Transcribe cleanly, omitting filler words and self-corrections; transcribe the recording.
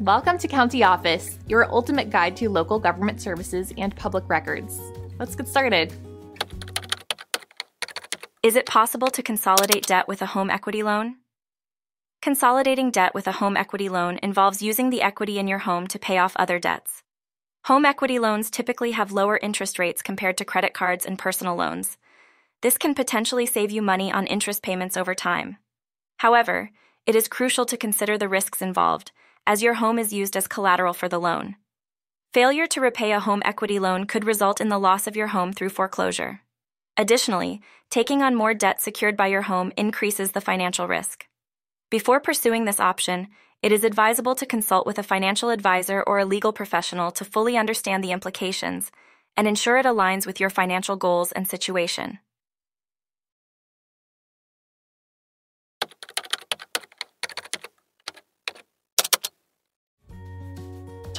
Welcome to County Office, your ultimate guide to local government services and public records. Let's get started. Is it possible to consolidate debt with a home equity loan? Consolidating debt with a home equity loan involves using the equity in your home to pay off other debts. Home equity loans typically have lower interest rates compared to credit cards and personal loans. This can potentially save you money on interest payments over time. However, it is crucial to consider the risks involved, as your home is used as collateral for the loan. Failure to repay a home equity loan could result in the loss of your home through foreclosure. Additionally, taking on more debt secured by your home increases the financial risk. Before pursuing this option, it is advisable to consult with a financial advisor or a legal professional to fully understand the implications and ensure it aligns with your financial goals and situation.